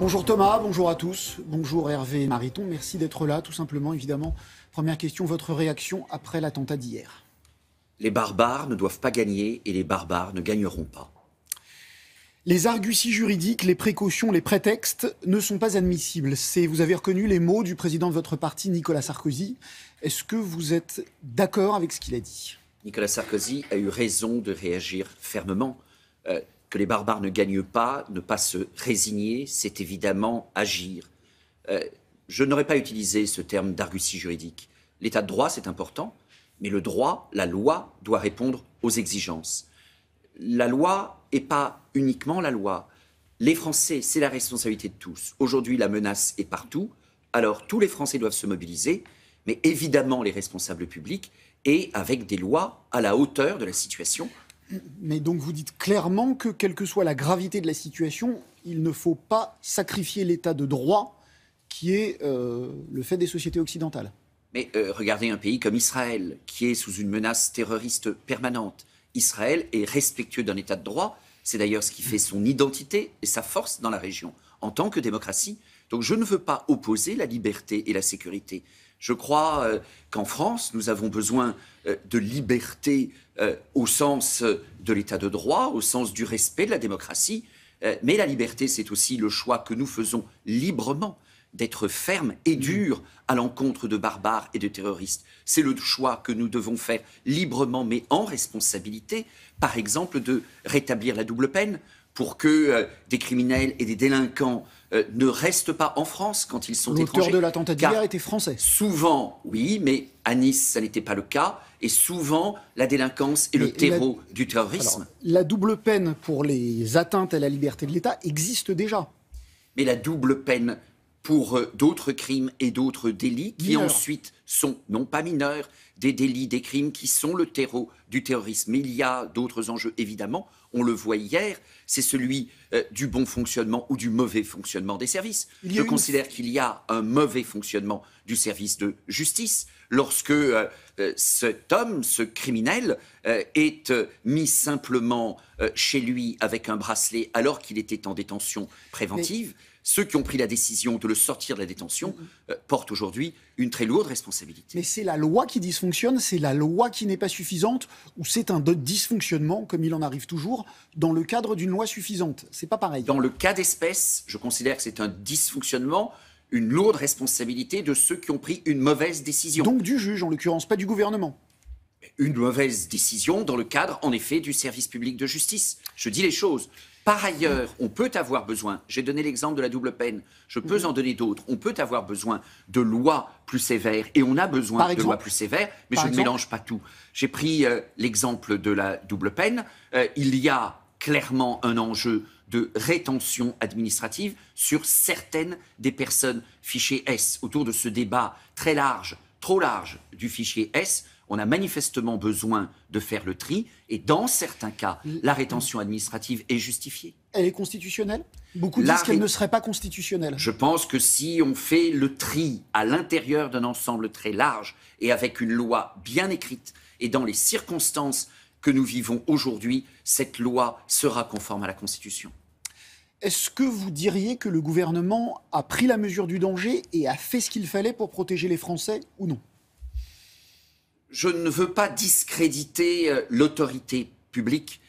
Bonjour Thomas, bonjour à tous, bonjour Hervé Mariton, merci d'être là, tout simplement, évidemment. Première question, votre réaction après l'attentat d'hier? Les barbares ne doivent pas gagner et les barbares ne gagneront pas. Les arguties juridiques, les précautions, les prétextes ne sont pas admissibles. Vous avez reconnu les mots du président de votre parti, Nicolas Sarkozy. Est-ce que vous êtes d'accord avec ce qu'il a dit? Nicolas Sarkozy a eu raison de réagir fermement. Que les barbares ne gagnent pas, ne pas se résigner, c'est évidemment agir. Je n'aurais pas utilisé ce terme d'argutie juridique. L'état de droit, c'est important, mais le droit, la loi, doit répondre aux exigences. La loi, et pas uniquement la loi. Les Français, c'est la responsabilité de tous. Aujourd'hui, la menace est partout, alors tous les Français doivent se mobiliser, mais évidemment les responsables publics, et avec des lois à la hauteur de la situation. Mais donc vous dites clairement que, quelle que soit la gravité de la situation, il ne faut pas sacrifier l'état de droit qui est le fait des sociétés occidentales. Mais regardez un pays comme Israël, qui est sous une menace terroriste permanente. Israël est respectueux d'un état de droit, c'est d'ailleurs ce qui fait son identité et sa force dans la région, en tant que démocratie. Donc je ne veux pas opposer la liberté et la sécurité. Je crois qu'en France, nous avons besoin de liberté au sens de l'état de droit, au sens du respect de la démocratie. Mais la liberté, c'est aussi le choix que nous faisons librement d'être ferme et dur à l'encontre de barbares et de terroristes. C'est le choix que nous devons faire librement, mais en responsabilité, par exemple de rétablir la double peine pour que des criminels et des délinquants ne restent pas en France quand ils sont étrangers. L'auteur de l'attentat d'hier était français. Souvent, oui, mais à Nice, ça n'était pas le cas. Et souvent, la délinquance est le terreau du terrorisme. Alors, la double peine pour les atteintes à la liberté de l'État existe déjà. Mais la double peine pour d'autres crimes et d'autres délits qui ensuite sont, non pas mineurs, des délits, des crimes qui sont le terreau du terrorisme. Mais il y a d'autres enjeux, évidemment, on le voit hier, c'est celui du bon fonctionnement ou du mauvais fonctionnement des services. Je considère qu'il y a un mauvais fonctionnement du service de justice lorsque cet homme, ce criminel, est mis simplement chez lui avec un bracelet alors qu'il était en détention préventive. Mais ceux qui ont pris la décision de le sortir de la détention portent aujourd'hui une très lourde responsabilité. Mais c'est la loi qui dysfonctionne, c'est la loi qui n'est pas suffisante, ou c'est un dysfonctionnement, comme il en arrive toujours, dans le cadre d'une loi suffisante. C'est pas pareil. Dans le cas d'espèce, je considère que c'est un dysfonctionnement, une lourde responsabilité de ceux qui ont pris une mauvaise décision. Donc du juge, en l'occurrence, pas du gouvernement. Une mauvaise décision dans le cadre, en effet, du service public de justice. Je dis les choses. Par ailleurs, on peut avoir besoin, j'ai donné l'exemple de la double peine, je peux en donner d'autres, on peut avoir besoin de lois plus sévères, et on a besoin de lois plus sévères, mais je ne mélange pas tout. J'ai pris l'exemple de la double peine, il y a clairement un enjeu de rétention administrative sur certaines des personnes fichées S. Autour de ce débat très large, trop large du fichier S, on a manifestement besoin de faire le tri et dans certains cas, la rétention administrative est justifiée. Elle est constitutionnelle? Beaucoup disent qu'elle ne serait pas constitutionnelle. Je pense que si on fait le tri à l'intérieur d'un ensemble très large et avec une loi bien écrite et dans les circonstances que nous vivons aujourd'hui, cette loi sera conforme à la Constitution. Est-ce que vous diriez que le gouvernement a pris la mesure du danger et a fait ce qu'il fallait pour protéger les Français ou non? Je ne veux pas discréditer l'autorité publique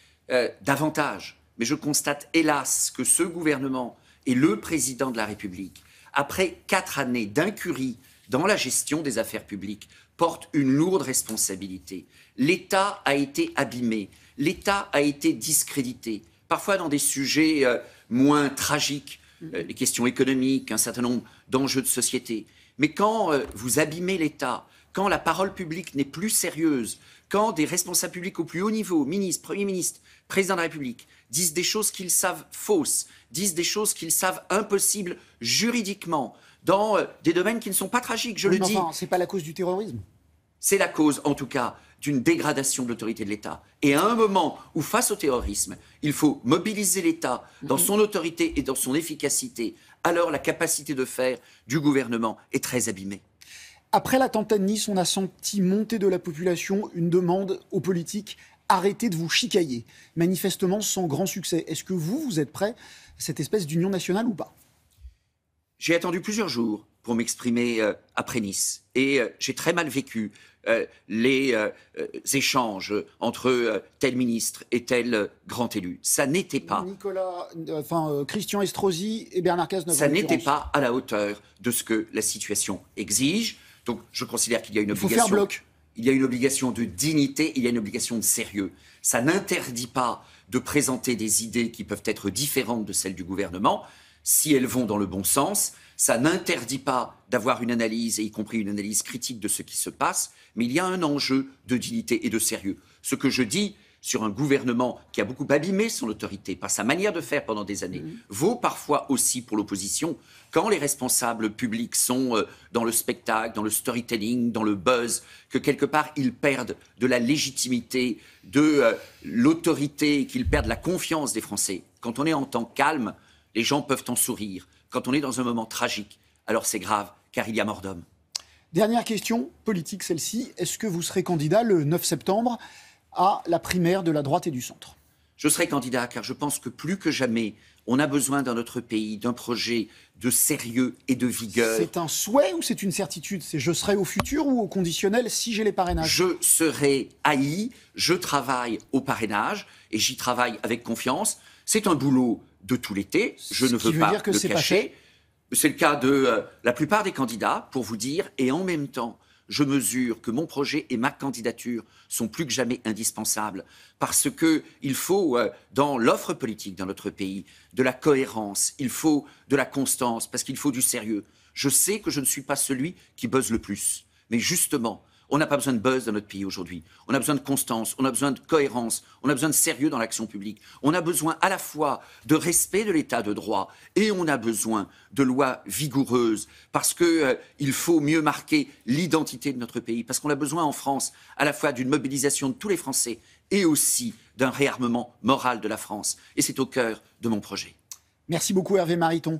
davantage, mais je constate hélas que ce gouvernement et le président de la République, après 4 années d'incurie dans la gestion des affaires publiques, portent une lourde responsabilité. L'État a été abîmé, l'État a été discrédité, parfois dans des sujets moins tragiques, les questions économiques, un certain nombre d'enjeux de société. Mais quand vous abîmez l'État, quand la parole publique n'est plus sérieuse, quand des responsables publics au plus haut niveau, ministres, Premier ministre, Président de la République, disent des choses qu'ils savent fausses, disent des choses qu'ils savent impossibles juridiquement, dans des domaines qui ne sont pas tragiques, je le dis. Enfin, c'est pas la cause du terrorisme. C'est la cause, en tout cas, d'une dégradation de l'autorité de l'État. Et à un moment où, face au terrorisme, il faut mobiliser l'État dans son autorité et dans son efficacité, alors la capacité de faire du gouvernement est très abîmée. Après l'attentat de Nice, on a senti monter de la population une demande aux politiques « arrêtez de vous chicailler », manifestement sans grand succès. Est-ce que vous, vous êtes prêt à cette espèce d'union nationale ou pas? J'ai attendu plusieurs jours pour m'exprimer après Nice. Et j'ai très mal vécu les échanges entre tel ministre et tel grand élu. Ça n'était pas... Christian Estrosi et Bernard Cazeneuve. Ça n'était pas à la hauteur de ce que la situation exige. Donc je considère qu'il y a une obligation... Il faut faire bloc. Il y a une obligation de dignité, il y a une obligation de sérieux. Ça n'interdit pas de présenter des idées qui peuvent être différentes de celles du gouvernement, si elles vont dans le bon sens. Ça n'interdit pas d'avoir une analyse, et y compris une analyse critique de ce qui se passe, mais il y a un enjeu de dignité et de sérieux. Ce que je dis sur un gouvernement qui a beaucoup abîmé son autorité par sa manière de faire pendant des années, vaut parfois aussi pour l'opposition, quand les responsables publics sont dans le spectacle, dans le storytelling, dans le buzz, que quelque part ils perdent de la légitimité, de l'autorité, qu'ils perdent la confiance des Français. Quand on est en temps calme, les gens peuvent en sourire. Quand on est dans un moment tragique, alors c'est grave, car il y a mort d'homme. Dernière question, politique celle-ci. Est-ce que vous serez candidat le 9 septembre à la primaire de la droite et du centre? Je serai candidat car je pense que plus que jamais, on a besoin dans notre pays d'un projet de sérieux et de vigueur. C'est un souhait ou c'est une certitude? C'est je serai au futur ou au conditionnel si j'ai les parrainages? Je serai haï, je travaille au parrainage et j'y travaille avec confiance. C'est un boulot de tout l'été, je ne veux pas le cacher. C'est le cas de la plupart des candidats, pour vous dire, et en même temps, je mesure que mon projet et ma candidature sont plus que jamais indispensables parce qu'il faut, dans l'offre politique dans notre pays, de la cohérence, il faut de la constance, parce qu'il faut du sérieux. Je sais que je ne suis pas celui qui buzz le plus, mais justement, on n'a pas besoin de buzz dans notre pays aujourd'hui. On a besoin de constance, on a besoin de cohérence, on a besoin de sérieux dans l'action publique. On a besoin à la fois de respect de l'état de droit et on a besoin de lois vigoureuses parce qu'il faut mieux marquer l'identité de notre pays, parce qu'on a besoin en France à la fois d'une mobilisation de tous les Français et aussi d'un réarmement moral de la France. Et c'est au cœur de mon projet. Merci beaucoup Hervé Mariton.